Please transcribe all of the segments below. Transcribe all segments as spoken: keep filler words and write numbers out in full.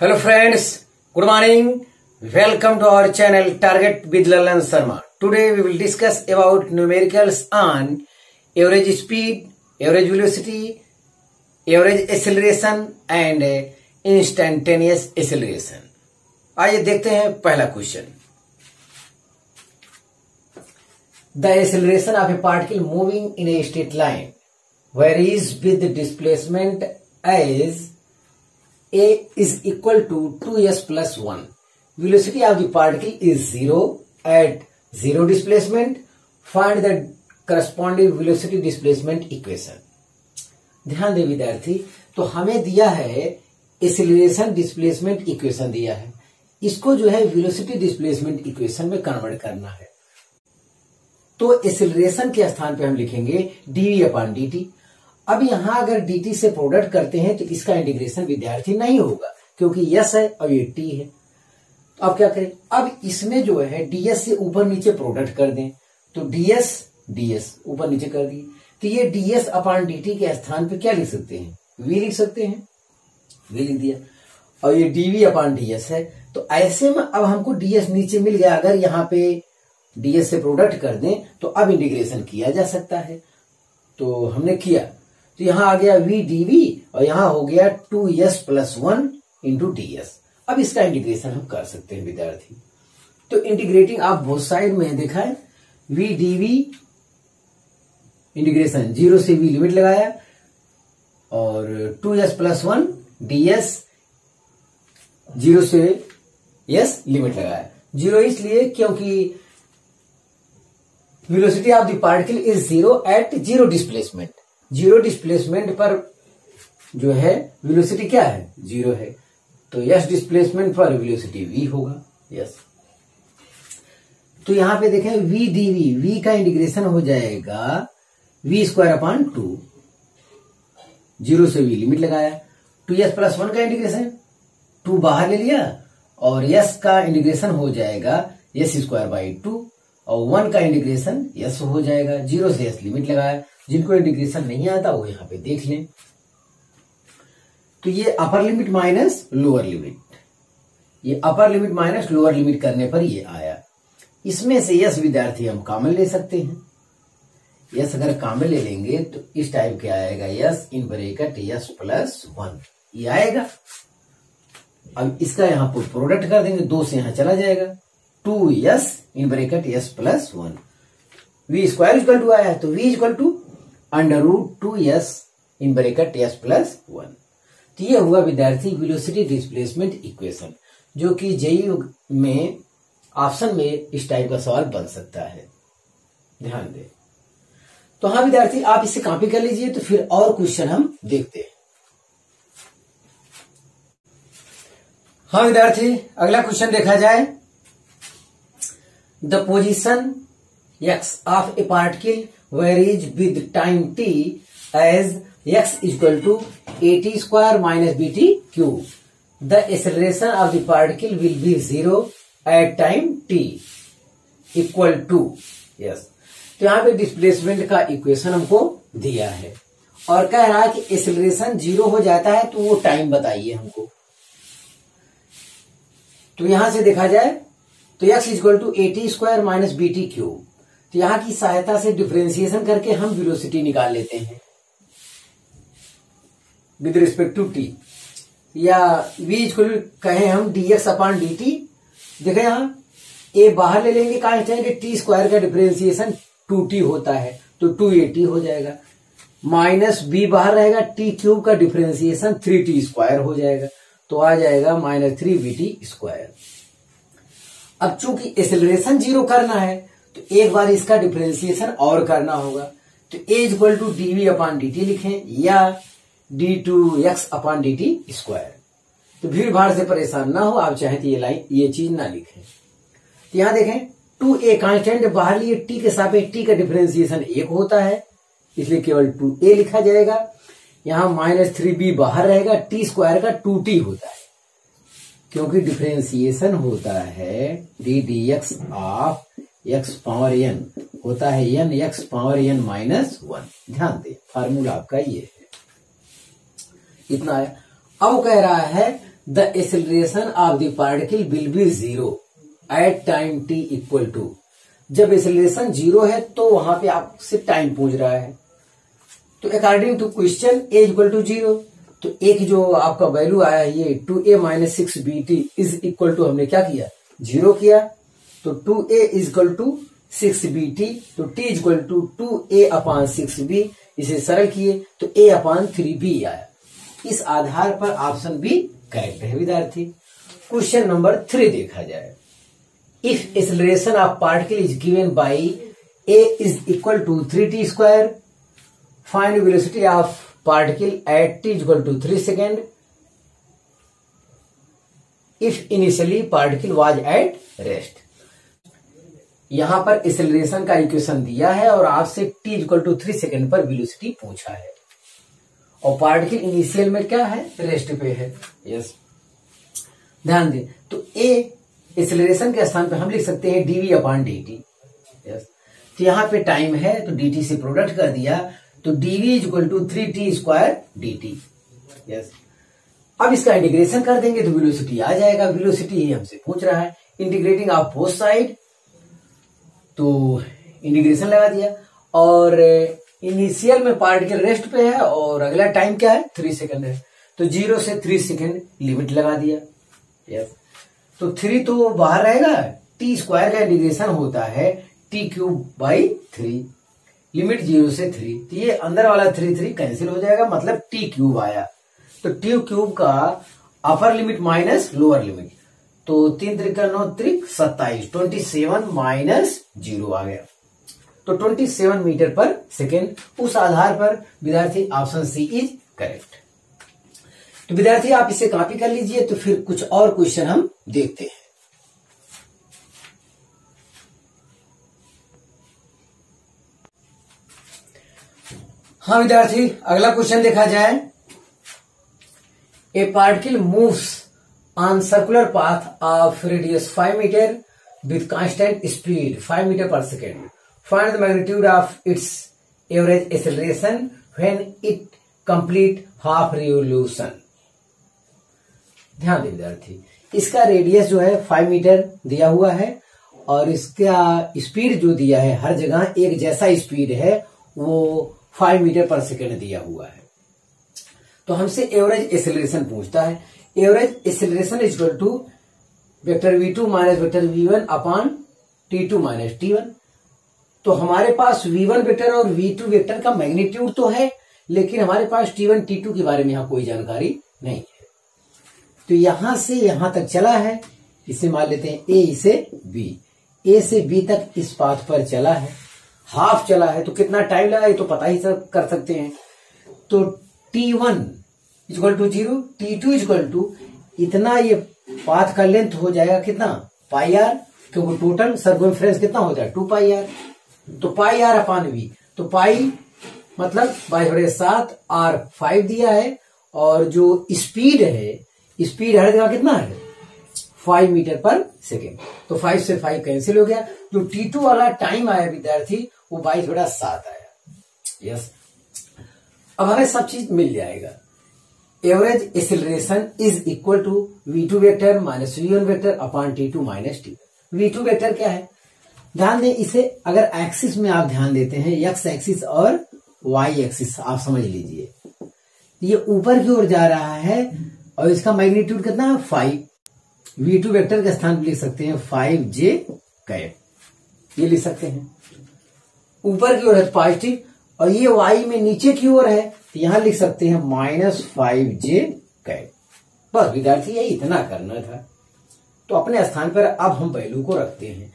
Hello friends, good morning, welcome to our channel target with Lalan Sharma. Today we will discuss about numericals on average speed, average velocity, average acceleration and instantaneous acceleration. आइए देखते हैं पहला question. The acceleration of a particle moving in a straight line varies with displacement as A is equal to two s plus one. Velocity of the particle is zero at zero displacement. Find the corresponding velocity displacement equation. ध्यान दे विद्यार्थी, तो हमें दिया है acceleration displacement equation दिया है, इसको जो है वेलोसिटी डिस्प्लेसमेंट इक्वेशन में कन्वर्ट करना है। तो एक्सेलरेशन के स्थान पे हम लिखेंगे dv अपॉन dt। अब यहां अगर dt से प्रोडक्ट करते हैं तो इसका इंटीग्रेशन विद्यार्थी नहीं होगा क्योंकि यस है और ये t है। अब क्या करें, अब इसमें जो है ds से ऊपर नीचे प्रोडक्ट कर दें, तो ds ds ऊपर नीचे कर दिए, तो ये ds अपॉन dt के स्थान पे क्या लिख सकते हैं, v लिख सकते हैं, v लिख दिया। और ये dv अपॉन ds है, तो ऐसे में अब हमको ds नीचे मिल गया। अगर यहाँ पे ds से प्रोडक्ट कर दें तो अब इंटीग्रेशन किया जा सकता है, तो हमने किया, तो यहां आ गया v dv और यहां हो गया two s plus one into ds। अब इसका इंटीग्रेशन हम कर सकते हैं विद्यार्थी। तो इंटीग्रेटिंग आप बोथ साइड में देखा है, v dv इंटीग्रेशन जीरो से v लिमिट लगाया और two s plus one ds zero से s लिमिट लगाया। जीरो इसलिए क्योंकि velocity of the particle is zero at zero displacement. Zero displacement पर जो है वेलोसिटी क्या है, जीरो है, तो यस डिस्प्लेसमेंट पर वेलोसिटी वी होगा, यस। तो यहां पे देखें वी डीवी, वी का इंटीग्रेशन हो जाएगा v square upon two, zero से वी लिमिट लगाया, टू यस प्लस वन का इंटीग्रेशन टू बाहर ले लिया और यस का इंटीग्रेशन हो जाएगा यस स्क्वायर बाई टू और वन का इंटीग्रेशन यस हो जाएगा, जीरो से यस लिमिट लगाया। जिनको इंटीग्रेशन नहीं आता वो यहाँ पे देख लें। तो ये upper limit minus lower limit, ये upper limit minus lower limit करने पर ये आया। इसमें से यस विद्यार्थी हम कॉमन ले सकते हैं, यस अगर कॉमन ले लेंगे तो इस टाइप के आएगा s in bracket s plus one, ये आएगा। अब इसका यहाँ पर प्रोडक्ट कर देंगे, दो से यहाँ चला जाएगा two s in bracket s plus one, v square equal to आया, तो v equal to under root two s in bracket s plus one. तो ये हुआ विद्यार्थी वेलोसिटी डिस्प्लेसमेंट इक्वेशन, जो कि जेईई में ऑप्शन में इस टाइप का सवाल बन सकता है, ध्यान दें। तो हाँ विद्यार्थी, आप इसे कॉपी कर लीजिए, तो फिर और क्वेश्चन हम देखते हैं। हाँ विद्यार्थी, अगला क्वेश्चन देखा जाए। The position x of a particle varies with time t as x equal to at square minus bt cube. The acceleration of the particle will be zero at time t equal to yes. तो यहाँ पे displacement का equation हमको दिया है और कह रहा है कि एक्सेलरेशन जीरो हो जाता है तो वो टाइम बताइए हमको। तो यहां से देखा जाए तो x equal to a t square minus b t cube, तो यहां की सहायता से डिफ्रेंसिएशन करके हम वेलोसिटी निकाल लेते हैं विद रिस्पेक्ट टू टी, या v इक्वल कहें हम dx अपॉन dt। देखें यहां a बाहर ले लेंगे कांस्टेंट, t स्क्वायर का डिफ्रेंसिएशन टू टी होता है तो टू ए टी हो जाएगा, माइनस b बाहर रहेगा, t क्यूब का डिफ्रेंसिएशन थ्री टी स्क्वायर हो जाएगा, तो आ जाएगा minus three b t square. अब चूंकि एक्सेलरेशन जीरो करना है तो एक बार इसका डिफ्रेंसिएशन और करना होगा, तो a equal to d v upon d t लिखें या d two x upon d t square. तो भीड़ भाड़ से परेशान ना हो, आप चाहे तो ये लाइन ये चीज ना लिखें। तो यहां देखें टू ए कांस्टेंट बाहर लिए, t के सापेक्ष t का डिफ्रेंसिएशन एक होता है इसलिए केवल टू ए लिखा जाएगा। यहां माइनस थ्री बी बाहर रहेगा, टी स्क्वायर का टू टी होता है क्योंकि डिफ्रेंसिएशन होता है d d x of x power n होता है n x power n minus one, ध्यान दें फार्मूला आपका ये है, इतना है। अब कह रहा है the acceleration of the particle will be zero at time t equal to। जब acceleration जीरो है तो वहां पे आपसे टाइम पूछ रहा है, तो according to question a equal to zero, तो a की जो आपका वैल्यू आया है ये two a minus six b t is equal to हमने क्या किया जीरो किया, तो two a is equal to six b t, तो t is equal to two a upon six b, इसे सरल किए तो ए अपान थ्री बी आया। इस आधार पर ऑप्शन बी करेक्ट है विद्यार्थी। क्वेश्चन नंबर थ्री देखा जाए, if acceleration of particle is given by a is equal to three t square, find velocity of particle at t is equal to three second if initially particle was at rest. यहां पर acceleration का equation दिया है और आपसे t is equal to three second पर velocity पूछा है, और पार्टिकल इनिशियल में क्या है रेस्ट पे है। यस ध्यान दें, तो ए एक्सेलरेशन के स्थान पे हम लिख सकते हैं डीवी अपॉन डीटी। यस, तो यहाँ पे टाइम है तो डीटी से प्रोडक्ट कर दिया, तो dv is equal to three t square dt. Yes, अब इसका इंटीग्रेशन कर देंगे तो वेलोसिटी आ जाएगा, वेलोसिटी ही हमसे पूछ रहा है। इंटीग्रेटिंग ऑफ बोथ साइड, तो इंटीग्रेशन लगा दिया, और इनिशियल में पार्टिकल रेस्ट पे है और अगला टाइम क्या है थ्री सेकंड है, तो जीरो से थ्री सेकंड लिमिट लगा दिया। यस, तो थ्री तो बाहर रहेगा, टी स्क्वायर का इंटीग्रेशन होता है t cube by three, limit zero से थ्री, तो ये अंदर वाला थ्री थ्री कैंसिल हो जाएगा, मतलब टी क्यूब आया, तो टी क्यूब का upper limit minus lower limit, तो तीन त्रिका नौ त्रिक सत्ताईस, ट्वेंटी सेवन माइनस जीरो आ गया, तो सत्ताईस मीटर पर सेकेंड। उस आधार पर विद्यार्थी ऑप्शन सी इज करेक्ट। तो विद्यार्थी आप इसे कॉपी कर लीजिए, तो फिर कुछ और क्वेश्चन हम देखते हैं। हाँ विद्यार्थी, अगला क्वेश्चन देखा जाए, a particle moves on circular path of radius five metre with constant speed five metre per second, Find the magnitude of its average acceleration when it complete half revolution। ध्यान दें विद्यार्थी, इसका रेडियस जो है five metre दिया हुआ है और इसका स्पीड जो दिया है हर जगह एक जैसा स्पीड है वो फाइव मीटर पर सेकेंड दिया हुआ है। तो हमसे एवरेज एक्सेलरेशन पूछता है, average acceleration is equal to vector v two minus vector v one upon t two minus t one. तो हमारे पास वी वन वेक्टर और वी टू वेक्टर का मैग्नीट्यूड तो है, लेकिन हमारे पास टी वन टी टू के बारे में यहां कोई जानकारी नहीं है। तो यहां से यहां तक चला है, इसे मान लेते हैं A इसे B, A से B तक इस पाथ पर चला है, हाफ चला है, तो कितना टाइम लगा ये तो पता ही सब कर सकते हैं। तो t one equal to zero, t two equal to इतना, ये पाथ का लेंथ हो जाएगा कितना पाई आर, क्योंकि टोटल सर्कमफ्रेंस कितना हो जाए टू पाई आर, तो पाई आर अपान वी, तो पाई मतलब बाईस बटे सात, आर फाइव दिया है, और जो स्पीड है स्पीड हर जगह कितना है फाइव मीटर पर सेकेंड, तो फाइव से फाइव कैंसिल हो गया, जो टी टू वाला टाइम आया विद्यार्थी वो बाईस बटा सात आया। यस, अब हमें सब चीज मिल जाएगा। Average acceleration is equal to v two vector minus v one vector upon t two minus t. V two vector क्या है ध्यान दें, इसे अगर एक्सिस में आप ध्यान देते हैं एक्स एक्सिस और वाई एक्सिस आप समझ लीजिए, ये ऊपर की ओर जा रहा है और इसका मैग्नीट्यूड कितना है फाइव, वी टू वेक्टर के स्थान पर लिख सकते हैं फाइव जे कैप, ये लिख सकते हैं। ऊपर की ओर है पॉजिटिव और ये वाई में नीचे की ओर है, तो यहां लिख सकते हैं माइनस फाइव जे कैप। बस विद्यार्थी यही इतना करना था, तो अपने स्थान पर अब हम पहलू को रखते हैं।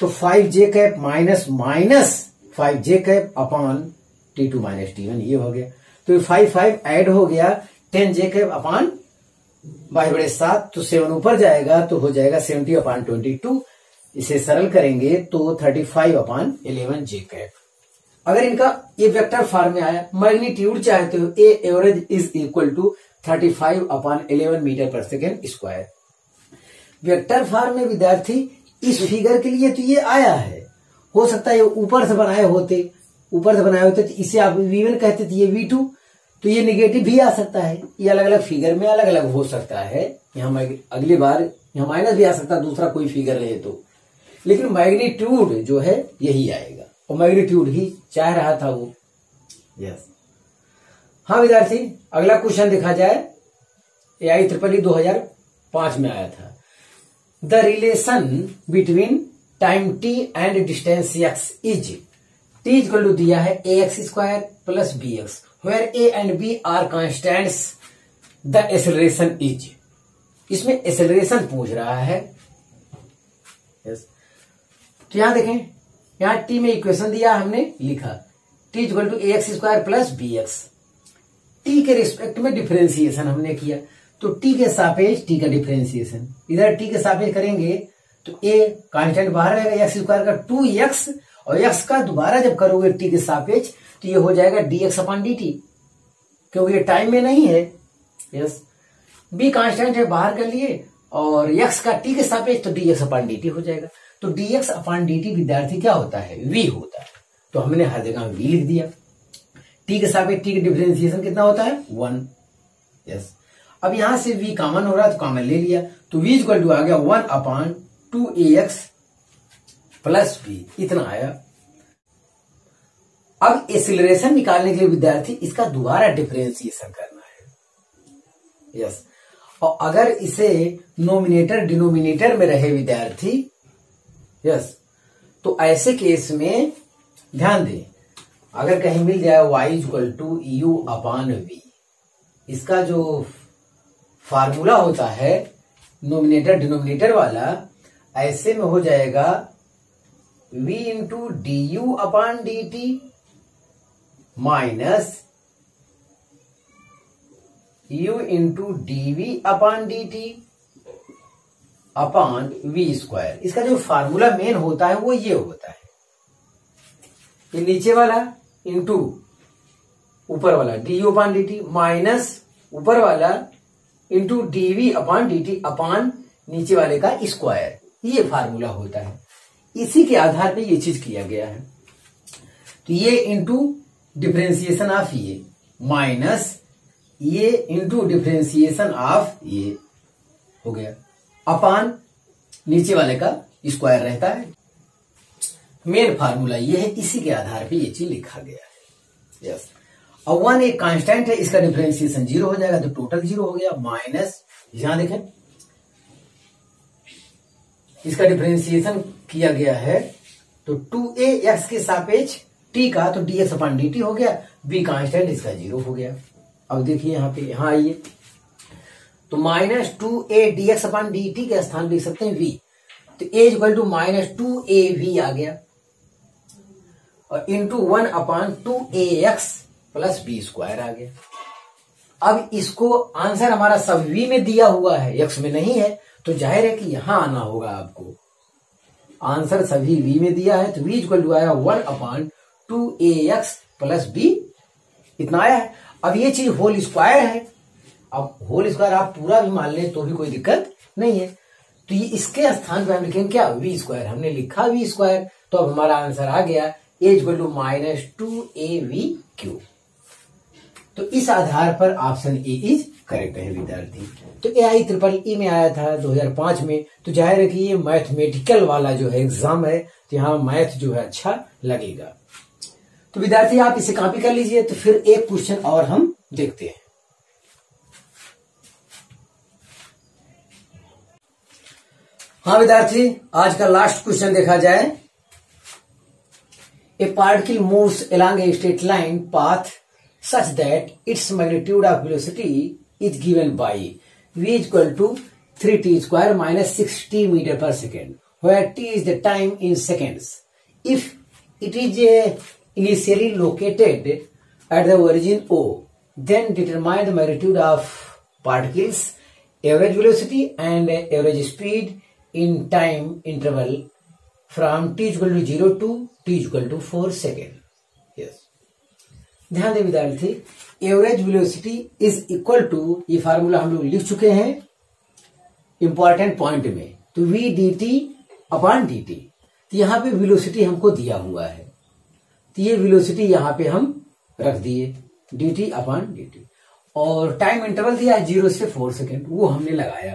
तो five j cap minus minus five j cap upon t two minus t one, ये हो गया, तो फाइव फाइव ऐड हो गया, ten j cap upon by बड़े सात, तो सेवन ऊपर जाएगा तो हो जाएगा सेवेंटी अपॉन ट्वेंटी टू, इसे सरल करेंगे तो thirty five upon eleven j cap. अगर इनका ये वेक्टर फॉर्म में आया, मैग्नीट्यूड चाहते हो a average is equal to thirty five upon eleven metre per second square. Vector form में विद्यार्थी इस फिगर के लिए तो ये आया है, हो सकता है ये ऊपर से बनाए होते ऊपर से बनाए होते तो इसे आप वी वन कहते थे, ये वी टू, तो ये निगेटिव भी आ सकता है, ये अलग अलग फिगर में अलग अलग हो सकता है। यहाँ अगली बार यहाँ माइनस भी आ सकता है दूसरा कोई फिगर ले तो, लेकिन मैग्नीट्यूड जो है यही आएगा और मैग्नीट्यूड ही चाह रहा था वो। यस हाँ विद्यार्थी, अगला क्वेश्चन देखा जाए। आई ट्रिपल ई दो हजार पांच में आया था, the relation between time t and distance x is t equal to दिया है a x square plus b x where a and b are constants, the acceleration is. इसमें एक्सेलरेशन पूछ रहा है। यस तो यहां देखें, यहां टी में इक्वेशन दिया हमने लिखा t equal to a x square plus b x. T के रिस्पेक्ट में डिफरेंशिएशन हमने किया तो टी के सापेक्ष टी का डिफरेंशिएशन, इधर टी के सापेक्ष करेंगे तो ए कांस्टेंट बाहर रहेगा एक्स स्क्वायर का टू एक्स और एक्स का दोबारा जब करोगे टी के सापेक्ष तो ये हो जाएगा d x upon d t, क्योंकि ये टाइम में नहीं है। यस बी कांस्टेंट है बाहर कर लिए और एक्स का टी के सापेक्ष तो d x upon d t हो जाएगा। तो d x upon d t विद्यार्थी क्या होता है, वी होता है। तो हमने हर जगह वी लिख दिया। टी के सापेक्ष टी के डिफरेंशिएशन कितना होता है वन। यस अब यहां से v कॉमन हो रहा है तो कॉमन ले लिया तो v इक्वल टू आ गया one upon two a x plus b, इतना आया। अब एक्सीलरेशन निकालने के लिए विद्यार्थी इसका दोबारा डिफरेंशिएशन करना है। यस और अगर इसे नोमिनेटर डिनोमिनेटर में रहे विद्यार्थी, यस तो ऐसे केस में ध्यान दें अगर कहीं मिल जाए y equal to u upon v, इसका जो फार्मूला होता है नोमिनेटर डिनोमिनेटर वाला, ऐसे में हो जाएगा v into d u upon d t minus u into d v upon d t upon v square. इसका जो फार्मूला मेन होता है वो ये होता है, ये नीचे वाला इंटू ऊपर वाला d u upon d t minus ऊपर वाला into d v upon d t upon नीचे वाले का स्क्वायर, ये फार्मूला होता है। इसी के आधार पे ये चीज किया गया है। तो ये इंटू डिफरेंशिएशन ऑफ ये माइनस ये इंटू डिफरेंशिएशन ऑफ ये हो गया अपान नीचे वाले का स्क्वायर रहता है। मेन फार्मूला ये है, इसी के आधार पे ये चीज लिखा गया है। यस और वन एक कांस्टेंट है, इसका डिफरेंशिएशन जीरो हो जाएगा तो टोटल जीरो हो गया माइनस, यहां देखें इसका डिफरेंशिएशन किया गया है तो टू ए एक्स के सापेक्ष टी का तो d x upon d t हो गया, बी कांस्टेंट इसका जीरो हो गया। अब देखिए यहाँ पे यहां आइए तो minus two a d x upon d t के स्थान लिख सकते हैं वी, तो a equal to minus two a v आ गया और into one upon two a x plus b square आ गया। अब इसको आंसर हमारा सब वी में दिया हुआ है, एक्स में नहीं है, तो जाहिर है कि यहां आना होगा आपको। आंसर सभी वी में दिया है तो वी इक्वल टू आया one upon two a x plus b, इतना आया है। अब ये चीज होल स्क्वायर है, अब होल स्क्वायर आप पूरा भी मान लें तो भी कोई दिक्कत नहीं है। तो ये इसके स्थान पर हम लिखेंगे क्या वी स्क्वायर, हमने लिखा वी स्क्वायर। तो अब हमारा आंसर आ गया equal to minus two a v cube. तो इस आधार पर ऑप्शन ए इज करेक्ट है विद्यार्थी। तो ए आई ट्रिपल ई में आया था दो हजार पांच में, तो जाहिर है कि ये मैथमेटिकल वाला जो है एग्जाम है तो यहाँ मैथ जो है अच्छा लगेगा। तो विद्यार्थी आप इसे कॉपी कर लीजिए। तो फिर एक क्वेश्चन और हम देखते हैं। हाँ विद्यार्थी, आज का लास्ट क्वेश्चन देखा जाए। A particle moves along a straight line path such that its magnitude of velocity is given by v equal to three t square minus six t meter per second, where t is the time in seconds. If it is initially located at the origin O, then determine the magnitude of particles, average velocity and average speed in time interval from t equal to zero to t equal to four second. Yes. ध्यान दें विद्यार्थी, average velocity is equal to ये formula हम लोग लिख चुके हैं important point में, तो v d t upon d t. तो यहाँ पे वेलोसिटी हमको दिया हुआ है तो ये वेलोसिटी यहाँ पे हम रख दिए। D t upon d t, और टाइम इंटरवल दिया है जीरो से फोर सेकेंड, वो हमने लगाया।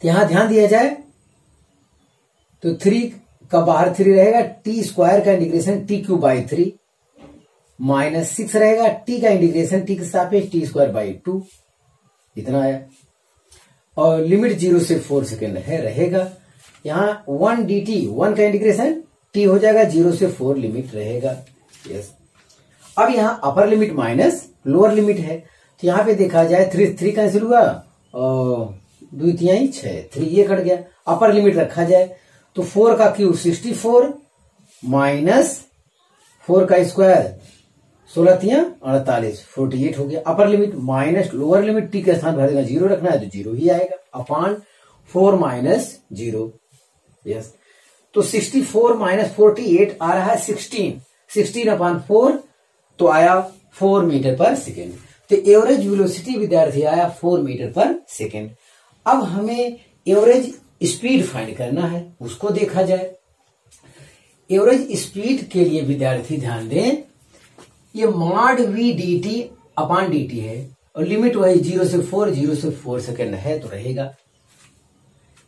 तो यहां ध्यान दिया जाए तो थ्री का बाहर थ्री रहेगा, टी स्क्वायर का integration t cube by three minus six रहेगा, टी का इंटीग्रेशन टी के सापेक्ष टी स्क्वायर बाई टू, इतना आया। और लिमिट जीरो से फोर सेकेंड है रहेगा। यहां वन डी टी, वन का इंटीग्रेशन टी हो जाएगा, जीरो से फोर लिमिट रहेगा। यस, अब यहां upper limit minus lower limit है, तो यहां पे देखा जाए थ्री थ्री कैंसिल हुआ और द्वितीय छह, थ्री ये कट गया, अपर लिमिट रखा जाए तो फोर का cube sixty four minus four का स्क्वायर सोलह तिया अड़तालीस, फोर्टी एट हो गया। Upper limit minus lower limit, t के स्थान भर देना जीरो रखना है तो जीरो ही आएगा, upon four minus zero. Yes, तो sixty four minus forty eight आ रहा है सिक्सटीन, सिक्सटीन अपॉन फोर तो आया फोर मीटर पर सेकेंड। तो एवरेज वेलोसिटी विद्यार्थी आया फोर मीटर पर सेकेंड। अब हमें एवरेज स्पीड फाइंड करना है, उसको देखा जाए। एवरेज स्पीड के लिए विद्यार्थी ध्यान दें, ये mod v d t upon d t है और लिमिट वही जीरो से फोर, जीरो से फोर सेकेंड है तो रहेगा।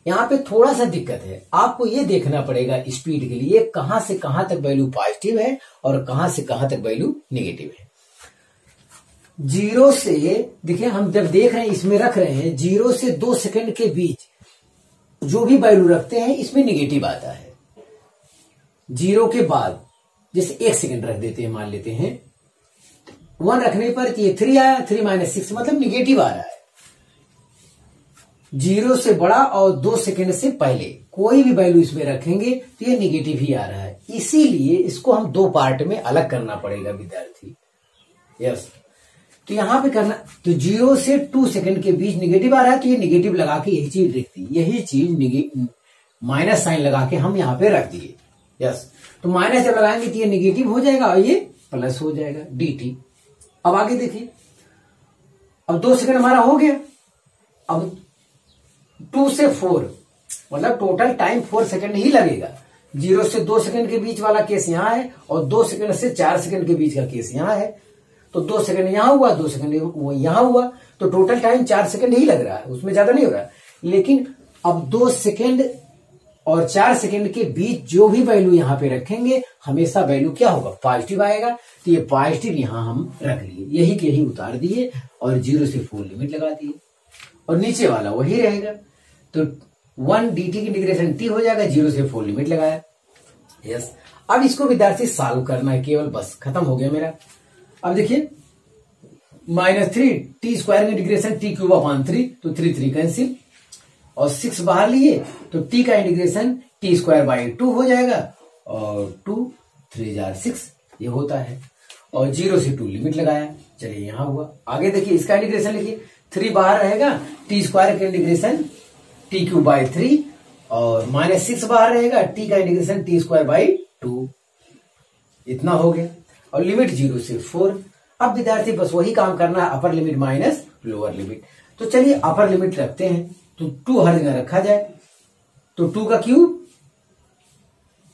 यहाँ पे थोड़ा सा दिक्कत है, आपको ये देखना पड़ेगा स्पीड के लिए कहां से कहां तक वैल्यू पॉजिटिव है और कहां से कहां तक वैल्यू नेगेटिव है। जीरो से, देखिए हम जब देख रहे हैं इसमें रख रहे हैं जीरो से दो सेकेंड के बीच जो भी वैल्यू रखते हैं इसमें नेगेटिव आता है। जीरो के बाद जैसे एक सेकेंड रख देते हैं, मान लेते हैं वन रखने पर ये थ्री आया, थ्री माइनस सिक्स मतलब निगेटिव आ रहा है। जीरो से बड़ा और दो सेकेंड से पहले कोई भी वैल्यू इसमें रखेंगे तो ये निगेटिव ही आ रहा है, इसीलिए इसको हम दो पार्ट में अलग करना पड़ेगा विद्यार्थी। यस, तो यहां पे करना, तो जीरो से टू सेकेंड के बीच निगेटिव आ रहा है तो ये निगेटिव लगा के यही चीज रखती, यही चीज माइनस साइन लगा के हम यहाँ पे रख दिए। यस, तो माइनस जब लगाएंगे तो ये निगेटिव हो जाएगा और ये प्लस हो जाएगा डी टी। अब आगे देखिए, अब दो सेकंड हमारा हो गया, अब टू से फोर मतलब टोटल टाइम फोर सेकंड ही लगेगा। जीरो से दो सेकंड के बीच वाला केस यहां है और दो सेकंड से चार सेकंड के बीच का केस यहां है। तो दो सेकंड यहां हुआ, दो सेकंड वो यहां हुआ, तो टोटल टाइम चार सेकंड ही लग रहा है, उसमें ज्यादा नहीं हो रहा है। लेकिन अब दो सेकेंड और चार सेकंड के बीच जो भी वैल्यू यहाँ पे रखेंगे हमेशा वैल्यू क्या होगा, पॉजिटिव आएगा। तो ये पॉजिटिव यहाँ हम रख लिए, यही के यही उतार दिए और जीरो से फोर लिमिट लगा दिए और नीचे वाला वही रहेगा। तो वन डी टी की इंटीग्रेशन टी हो जाएगा, जीरो से फोर लिमिट लगाया। यस, अब इसको विद्यार्थी सॉल्व करना है केवल, बस खत्म हो गया मेरा। अब देखिए minus three t square integration t cube upon three, तो थ्री थ्री कैंसिल और सिक्स बाहर लिए तो टी का integration t square by two हो जाएगा और टू थ्री जार सिक्स ये होता है। और जीरो से टू लिमिट लगाया, चलिए यहां हुआ। आगे देखिए इसका इंटीग्रेशन लिखिए, थ्री बाहर रहेगा, टी स्क्वायर का integration t cube by three और माइनस सिक्स बाहर रहेगा, टी का integration t square by two, इतना हो गया। और लिमिट जीरो से फोर। अब विद्यार्थी बस वही काम करना है, upper limit minus lower limit. तो चलिए अपर लिमिट रखते हैं, तो टू हर जगह रखा जाए तो टू का क्यूब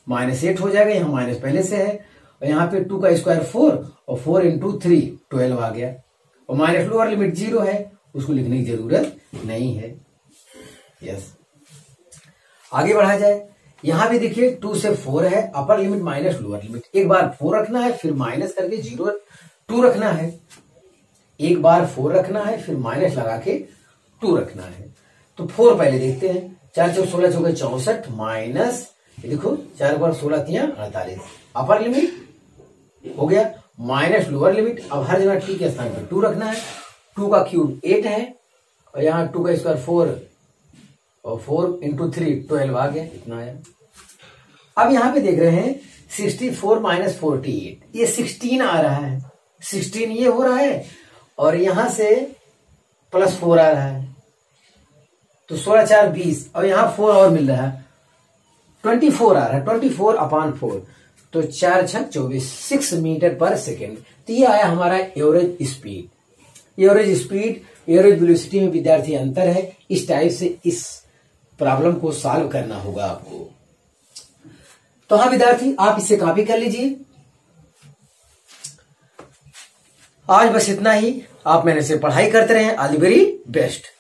माइनस एट हो जाएगा, यहां माइनस पहले से है, और यहां पे टू का स्क्वायर फोर और फोर इंटू थ्री ट्वेल्व आ गया। और माइनस लोअर लिमिट जीरो है, उसको लिखने की जरूरत नहीं है। यस, आगे बढ़ा जाए, यहां भी देखिए टू से फोर है, upper limit minus lower limit, एक बार फोर रखना है फिर माइनस करके जीरो टू रखना है, एक बार फोर रखना है फिर माइनस लगा के टू रखना है। तो फोर पहले देखते हैं, चार चौक सोलह चौके चौसठ माइनस देखो चार बार सोलह तिया अड़तालीस, अपर लिमिट हो गया माइनस लोअर लिमिट। अब हर जगह टी के स्थान पर टू रखना है, टू का क्यूब एट है और यहाँ टू का स्क्वायर फोर और फोर इंटू थ्री ट्वेल्व आ गया, इतना आया। अब यहाँ पे देख रहे हैं sixty four minus forty eight ये सिक्सटीन आ रहा है, सिक्सटीन ये हो रहा है और यहाँ से प्लस फोर आ रहा है तो सोलह चार बीस और यहाँ फोर और मिल रहा है ट्वेंटी फोर आ रहा है, ट्वेंटी फोर अपान फोर तो चार छह चौबीस, सिक्स मीटर पर सेकेंड। तो ये आया हमारा average speed. Average speed average velocity में विद्यार्थी अंतर है, इस टाइप से इस प्रॉब्लम को सॉल्व करना होगा आपको। तो हाँ विद्यार्थी आप इसे कॉपी कर लीजिए। आज बस इतना ही। आप मेरे से पढ़ाई करते रहें। All the very best.